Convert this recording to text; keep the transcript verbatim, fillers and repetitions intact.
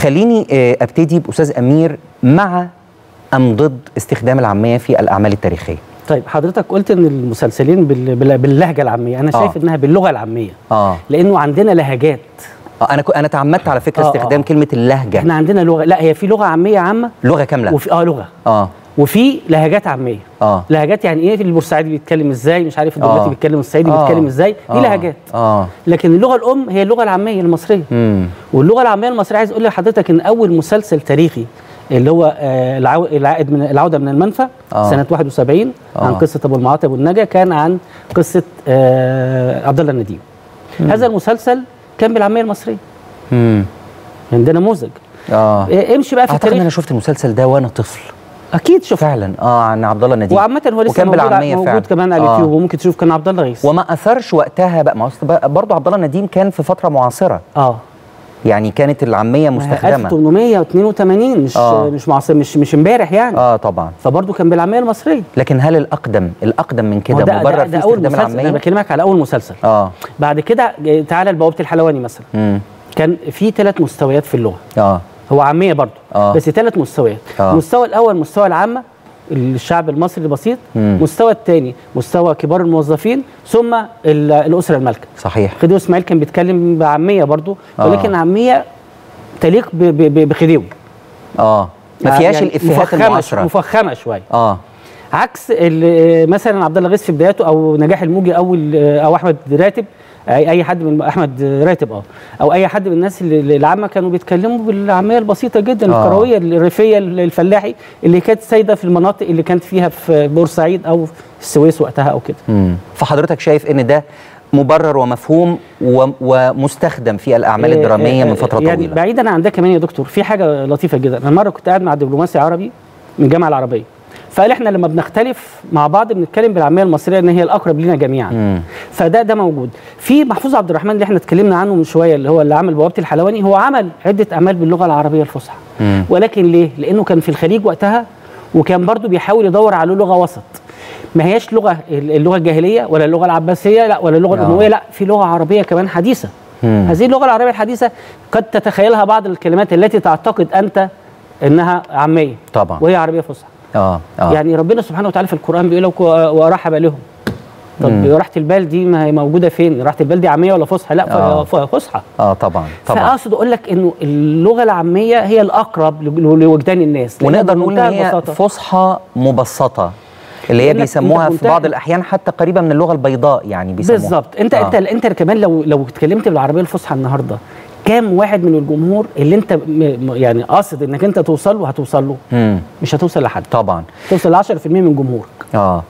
خليني ابتدي باستاذ امير، مع ام ضد استخدام العاميه في الاعمال التاريخيه؟ طيب حضرتك قلت ان المسلسلين باللهجه العاميه، انا شايف آه. انها باللغه العاميه آه. لانه عندنا لهجات. آه انا انا تعمدت على فكره آه استخدام آه. كلمه اللهجه. احنا عندنا لغه، لا هي في لغه عاميه عامه، لغه كامله، وفي اه لغه اه وفي لهجات عاميه اه لهجات يعني ايه، البورسعيدي بيتكلم ازاي، مش عارف الدلماتي آه. بيتكلم، الصعيدي آه. بيتكلم ازاي، دي آه. لهجات اه لكن اللغه الام هي اللغه العاميه المصريه. مم. واللغه العاميه المصريه، عايز اقول لحضرتك ان اول مسلسل تاريخي اللي هو العائد من العوده من المنفى آه. سنه واحد وسبعين آه. عن قصه ابو المعاطب والنجا، كان عن قصه آه عبد الله النديم. هذا المسلسل كان بالعاميه المصريه. امم يعني ده نموذج. اه امشي بقى في التاريخ. انا شفت المسلسل ده وانا طفل. اكيد شفت فعلا اه عن عبد الله النديم، وعامه هو لسه موجود, موجود فعلا. كمان على اليوتيوب آه. وممكن تشوف كان عبد الله غيث، وما اثرش وقتها بقى. ما برضه عبد الله النديم كان في فتره معاصره اه يعني كانت العاميه مستخدمه ألف وثمانمائة واثنين وثمانين، مش آه. مش معاصر، مش مش امبارح يعني اه طبعا، فبرضه كان بالعاميه المصريه. لكن هل الاقدم الاقدم من كده مجرد في استخدام العاميه؟ انا بكلمك على اول مسلسل اه بعد كده تعالى لبوابه الحلواني مثلا. مم. كان في ثلاث مستويات في اللغه اه هو عاميه برضه آه. بس ثلاث مستويات. آه. المستوى الاول مستوى العامه الشعب المصري البسيط، المستوى الثاني مستوى كبار الموظفين، ثم الاسره المالكه. صحيح. خديوي اسماعيل كان بيتكلم بعاميه برضه، ولكن آه. عاميه تليق بخديوي. اه ما فيهاش يعني الافيهات المعاصره، مفخمه شويه. اه عكس مثلا عبد الله غيث في بداياته، او نجاح الموجي، او او احمد راتب، اي حد من احمد راتب اه او اي حد من الناس العامه كانوا بيتكلموا بالعاميه البسيطه جدا آه. القرويه الريفيه الفلاحي اللي كانت سايده في المناطق اللي كانت فيها في بورسعيد او في السويس وقتها او كده. فحضرتك شايف ان ده مبرر ومفهوم ومستخدم في الاعمال الدراميه من فتره يعني طويله. بعيدا عن ده كمان يا دكتور، في حاجه لطيفه جدا. انا مره كنت قاعد مع دبلوماسي عربي من الجامعه العربيه، فقال احنا لما بنختلف مع بعض بنتكلم بالعاميه المصريه ان هي الاقرب لنا جميعا. مم. فده ده موجود في محفوظ عبد الرحمن اللي احنا اتكلمنا عنه من شويه، اللي هو اللي عمل بوابه الحلواني. هو عمل عده اعمال باللغه العربيه الفصحى، ولكن ليه؟ لانه كان في الخليج وقتها، وكان برضو بيحاول يدور على لغه وسط، ما هياش لغه اللغه الجاهليه ولا اللغه العباسيه، لا ولا اللغه الامويه، لا في لغه عربيه كمان حديثه. مم. هذه اللغه العربيه الحديثه قد تتخيلها بعض الكلمات التي تعتقد انت انها عاميه طبعا، وهي عربيه فصحى. آه. آه. يعني ربنا سبحانه وتعالى في القرآن بيقول ورحب لهم. طب راحة البال دي ما هي موجودة فين؟ راحة البال دي عامية ولا فصحى؟ لا آه. فصحى. اه طبعا طبعا. فأقصد أقول لك إنه اللغة العامية هي الأقرب لوجدان الناس، ونقدر نقول إن هي فصحى مبسطة، اللي هي بيسموها في بعض الأحيان حتى قريبة من اللغة البيضاء يعني بيسموها. بالظبط. أنت آه. أنت أنت كمان لو لو اتكلمت بالعربية الفصحى النهاردة، كام واحد من الجمهور اللي انت يعني قاصد انك انت توصل له هتوصل له؟ مم. مش هتوصل لحد طبعا، توصل ل عشرة في المئة من جمهورك. اه